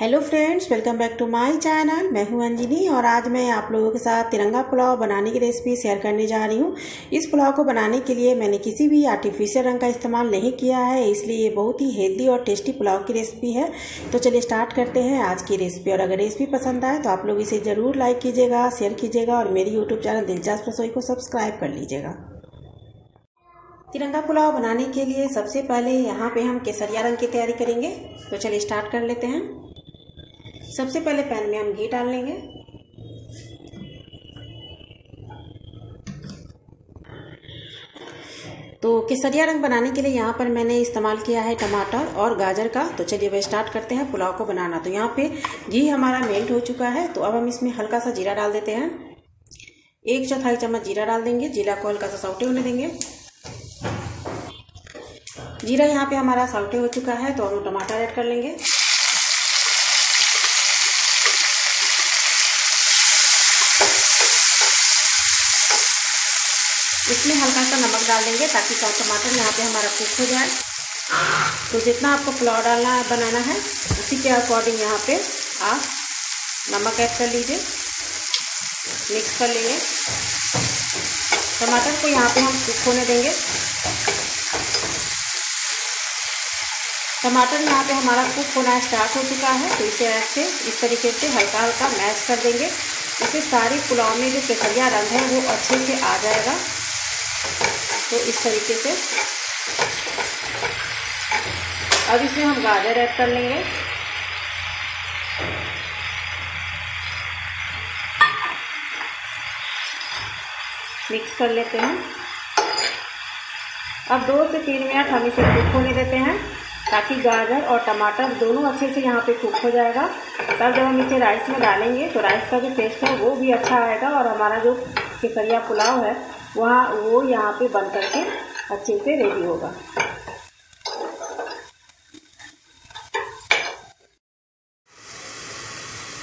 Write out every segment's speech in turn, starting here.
Hello friends, welcome back to my channel. मैं हूं अंजनी और आज मैं आप लोगों के साथ तिरंगा पुलाव बनाने की रेसिपी शेयर करने जा रही हूं। इस पुलाव को बनाने के लिए मैंने किसी भी आर्टिफिशियल रंग का इस्तेमाल नहीं किया है, इसलिए ये बहुत ही हेल्दी और टेस्टी पुलाव की रेसिपी है। तो चलिए स्टार्ट करते हैं आज की रेसिपी। और अगर रेसिपी पसंद आए तो आप लोग इसे ज़रूर लाइक कीजिएगा, शेयर कीजिएगा और मेरी यूट्यूब चैनल दिलचस्प रसोई को सब्सक्राइब कर लीजिएगा। तिरंगा पुलाव बनाने के लिए सबसे पहले यहाँ पर हम केसरिया रंग की तैयारी करेंगे। तो चलिए स्टार्ट कर लेते हैं। सबसे पहले पैन में हम घी डाल लेंगे। तो केसरिया रंग बनाने के लिए यहाँ पर मैंने इस्तेमाल किया है टमाटर और गाजर का। तो चलिए अब स्टार्ट करते हैं पुलाव को बनाना। तो यहाँ पे घी हमारा मेल्ट हो चुका है, तो अब हम इसमें हल्का सा जीरा डाल देते हैं। 1/4 चम्मच जीरा डाल देंगे। जीरा को हल्का सा सौटे होने देंगे। जीरा यहाँ पे हमारा सौटे हो चुका है, तो हम टमाटर ऐड कर लेंगे। इसमें हल्का सा नमक डाल देंगे ताकि टमाटर यहाँ पे हमारा कुक हो जाए। तो जितना आपको पुलाव डालना बनाना है उसी के अकॉर्डिंग यहाँ पे आप नमक ऐड कर लीजिए। मिक्स कर लेंगे। टमाटर को यहाँ पे हम कुक होने देंगे। टमाटर यहाँ पे हमारा कुक होना स्टार्ट हो चुका है, तो इसे ऐसे इस तरीके से हल्का हल्का मैश कर देंगे। इसे सारे पुलाव में जो केसरिया रंग है वो अच्छे से आ जाएगा। तो इस तरीके से अब इसमें हम गाजर ऐड कर लेंगे। मिक्स कर लेते हैं। अब 2 से 3 मिनट हम इसे कुक होने देते हैं ताकि गाजर और टमाटर दोनों अच्छे से यहाँ पे कुक हो जाएगा। तब जब हम इसे राइस में डालेंगे तो राइस का जो टेस्ट है वो भी अच्छा आएगा और हमारा जो केसरिया पुलाव है वो यहाँ पे बन करके अच्छे से रेडी होगा।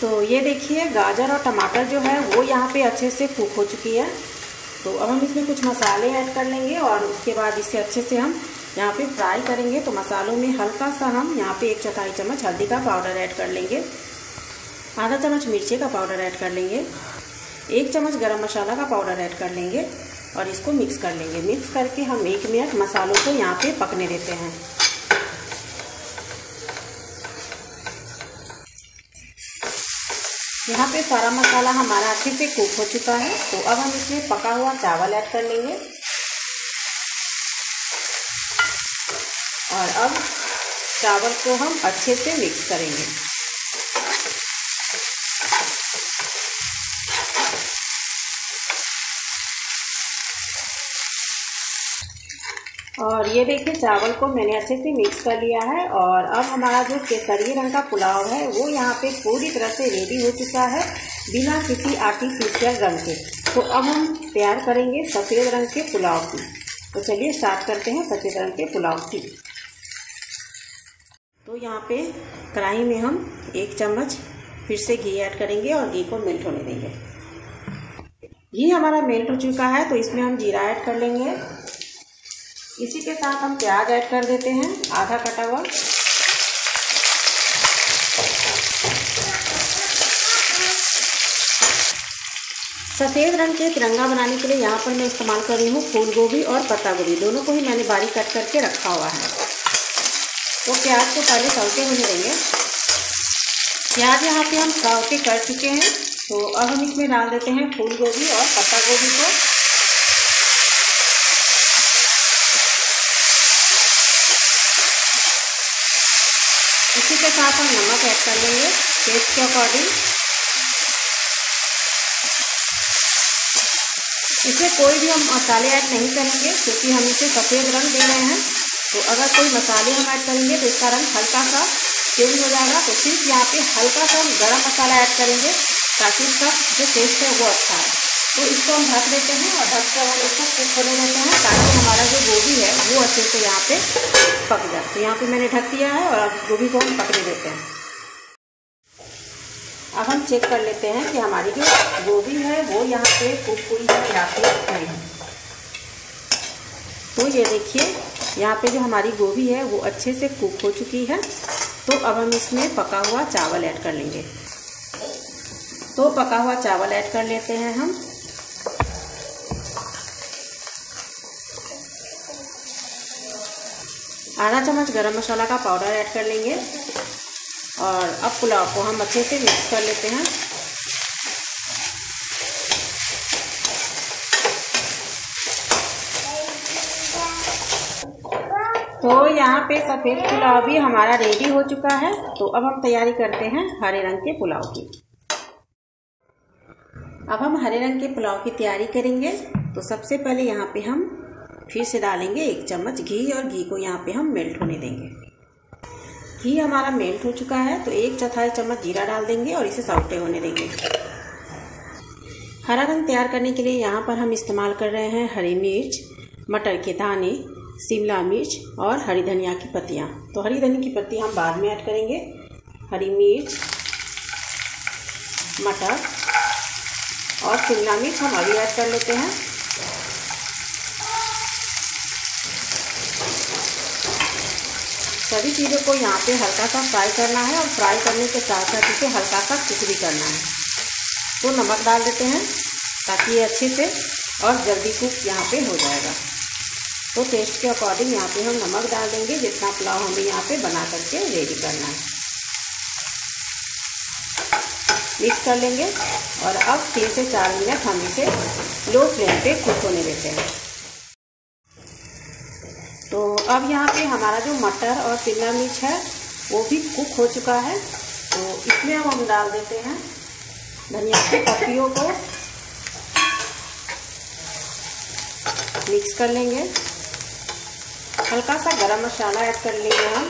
तो ये देखिए गाजर और टमाटर जो है वो यहाँ पे अच्छे से कुक हो चुकी है। तो अब हम इसमें कुछ मसाले ऐड कर लेंगे और उसके बाद इसे अच्छे से हम यहाँ पे फ्राई करेंगे। तो मसालों में हल्का सा हम यहाँ पे 1/4 चम्मच हल्दी का पाउडर ऐड कर लेंगे। आधा चम्मच मिर्ची का पाउडर ऐड कर लेंगे। 1 चम्मच गरम मसाला का पाउडर ऐड कर लेंगे और इसको मिक्स कर लेंगे। मिक्स करके हम 1 मिनट मसालों को यहाँ पे पकने देते हैं। यहाँ पे सारा मसाला हमारा अच्छे से कुक हो चुका है, तो अब हम इसमें पका हुआ चावल ऐड कर लेंगे। और अब चावल को हम अच्छे से मिक्स करेंगे। और ये देखिए चावल को मैंने अच्छे से मिक्स कर लिया है और अब हमारा जो केसरी रंग का पुलाव है वो यहाँ पे पूरी तरह से रेडी हो चुका है बिना किसी आर्टिफिशियल रंग के। तो अब हम तैयार करेंगे सफ़ेद रंग के पुलाव की। तो चलिए स्टार्ट करते हैं सफ़ेद रंग के पुलाव की। तो यहाँ पे कढ़ाई में हम 1 चम्मच फिर से घी ऐड करेंगे और घी को मेल्ट होने देंगे। घी हमारा मेल्ट हो चुका है, तो इसमें हम जीरा ऐड कर लेंगे। इसी के साथ हम प्याज ऐड कर देते हैं, आधा कटा हुआ। सफ़ेद रंग के तिरंगा बनाने के लिए यहाँ पर मैं इस्तेमाल कर रही हूँ फूल गोभी और पत्ता गोभी, दोनों को ही मैंने बारीक कट करके रखा हुआ है। तो प्याज को पहले सौटे होने देंगे। प्याज यहाँ पे हम सौटे कर चुके हैं, तो अब हम इसमें डाल देते हैं फूल गोभी और पत्ता गोभी को। इसी के साथ हम नमक ऐड कर लेंगे टेस्ट के अकॉर्डिंग। इसमें कोई भी हम मसाले ऐड नहीं करेंगे क्योंकि हम इसे सफ़ेद रंग दे रहे हैं। तो अगर कोई मसाले हम ऐड करेंगे तो इसका रंग हल्का सा चेंज हो जाएगा। तो सिर्फ यहाँ पे हल्का सा हम गरम मसाला ऐड करेंगे ताकि इसका जो टेस्ट है वो अच्छा है। तो इसको हम ढक देते हैं और ढक कर हम इसको कुक होने देते हैं ताकि हमारा जो गोभी है वो अच्छे से यहाँ पे पक जाए। तो यहाँ पे मैंने ढक दिया है और अब गोभी को हम पकने देते हैं। अब हम चेक कर लेते हैं कि हमारी जो गोभी है वो यहाँ पे कुक हुई है या फिर नहीं। तो ये देखिए यहाँ पे जो हमारी गोभी है वो अच्छे से कुक हो चुकी है। तो अब हम इसमें पका हुआ चावल ऐड कर लेंगे। तो पका हुआ चावल ऐड कर लेते हैं हम। आधा चम्मच गरम मसाला का पाउडर ऐड कर लेंगे और अब पुलाव को हम अच्छे से मिक्स कर लेते हैं। तो यहाँ पे सफ़ेद पुलाव भी हमारा रेडी हो चुका है। तो अब हम तैयारी करते हैं हरे रंग के पुलाव की। अब हम हरे रंग के पुलाव की तैयारी करेंगे। तो सबसे पहले यहाँ पे हम फिर से डालेंगे 1 चम्मच घी और घी को यहाँ पे हम मेल्ट होने देंगे। घी हमारा मेल्ट हो चुका है तो 1/4 चम्मच जीरा डाल देंगे और इसे सौटे होने देंगे। हरा रंग तैयार करने के लिए यहाँ पर हम इस्तेमाल कर रहे हैं हरी मिर्च, मटर के दाने, शिमला मिर्च और हरी धनिया की पत्तियाँ। तो हरी धनिया की पत्ती हम बाद में ऐड करेंगे। हरी मिर्च, मटर और शिमला मिर्च हम अभी ऐड कर लेते हैं। सभी चीज़ों को यहाँ पे हल्का सा फ्राई करना है और फ्राई करने के साथ साथ इसे हल्का सा कुकरी करना है। तो नमक डाल देते हैं ताकि ये अच्छे से और जल्दी कुक यहाँ पे हो जाएगा। तो टेस्ट के अकॉर्डिंग यहाँ पे हम नमक डाल देंगे जितना पुलाव हमें यहाँ पे बना करके रेडी करना है। मिक्स कर लेंगे और अब 3 से 4 मिनट हम इसे लो फ्लेम पे कुक होने देते हैं। तो अब यहाँ पे हमारा जो मटर और शिमला मिर्च है वो भी कुक हो चुका है। तो इसमें अब हम डाल देते हैं धनिया की पत्तियों को, मिक्स कर लेंगे। हल्का सा गरम मसाला ऐड कर लेंगे हम।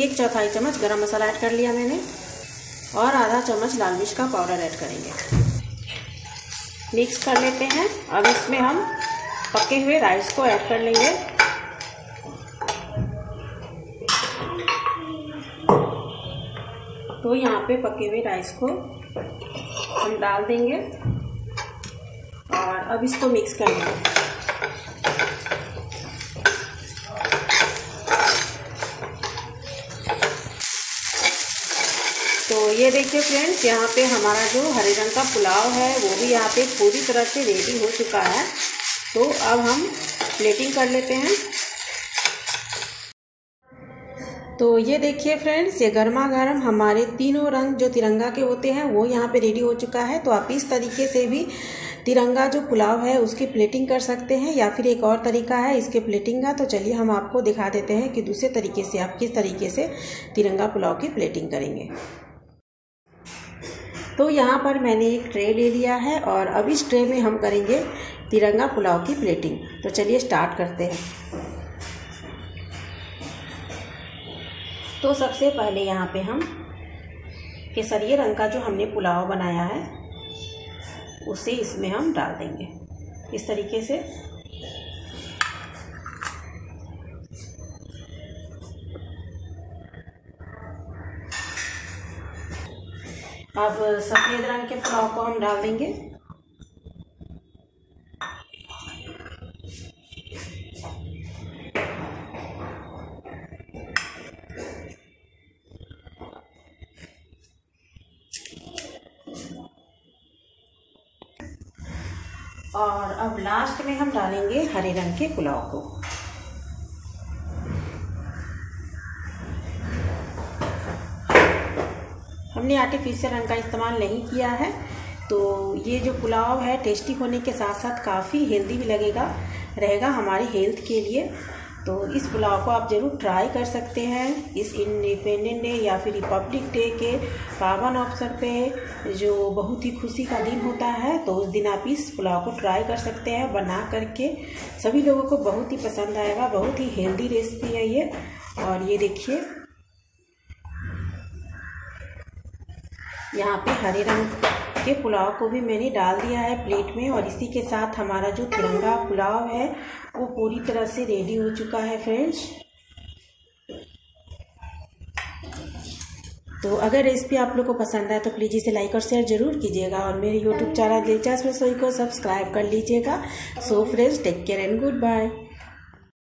1/4 चम्मच गरम मसाला ऐड कर लिया मैंने और आधा चम्मच लाल मिर्च का पाउडर ऐड करेंगे। मिक्स कर लेते हैं। अब इसमें हम पके हुए राइस को ऐड कर लेंगे। तो यहाँ पे पके हुए राइस को हम डाल देंगे और अब इसको मिक्स कर लेंगे। तो ये देखिए फ्रेंड्स, यहाँ पे हमारा जो हरे रंग का पुलाव है वो भी यहाँ पे पूरी तरह से रेडी हो चुका है। तो अब हम प्लेटिंग कर लेते हैं। तो ये देखिए फ्रेंड्स, ये गर्मा गर्म हमारे तीनों रंग जो तिरंगा के होते हैं वो यहाँ पे रेडी हो चुका है। तो आप इस तरीके से भी तिरंगा जो पुलाव है उसकी प्लेटिंग कर सकते हैं या फिर एक और तरीका है इसके प्लेटिंग का। तो चलिए हम आपको दिखा देते हैं कि दूसरे तरीके से आप किस तरीके से तिरंगा पुलाव की प्लेटिंग करेंगे। तो यहाँ पर मैंने एक ट्रे ले लिया है और अब इस ट्रे में हम करेंगे तिरंगा पुलाव की प्लेटिंग। तो चलिए स्टार्ट करते हैं। तो सबसे पहले यहाँ पे हम केसरिया रंग का जो हमने पुलाव बनाया है उसे इसमें हम डाल देंगे इस तरीके से। अब सफ़ेद रंग के पुलाव को हम डाल देंगे। और अब लास्ट में हम डालेंगे हरे रंग के पुलाव को। हमने आर्टिफिशियल रंग का इस्तेमाल नहीं किया है। तो ये जो पुलाव है टेस्टी होने के साथ साथ काफ़ी हेल्दी भी रहेगा हमारी हेल्थ के लिए। तो इस पुलाव को आप ज़रूर ट्राई कर सकते हैं इस इंडिपेंडेंट डे या फिर रिपब्लिक डे के पावन अवसर पे, जो बहुत ही खुशी का दिन होता है। तो उस दिन आप इस पुलाव को ट्राई कर सकते हैं बना करके। सभी लोगों को बहुत ही पसंद आएगा। बहुत ही हेल्दी रेसिपी है ये। और ये देखिए यहाँ पे हरे रंग के पुलाव को भी मैंने डाल दिया है प्लेट में और इसी के साथ हमारा जो तिरंगा पुलाव है वो पूरी तरह से रेडी हो चुका है फ्रेंड्स। तो अगर रेसिपी आप लोगों को पसंद आए तो प्लीज़ इसे लाइक और शेयर ज़रूर कीजिएगा और मेरे यूट्यूब चैनल दिलचस्प रसोई को सब्सक्राइब कर लीजिएगा। So friends, take care and good bye.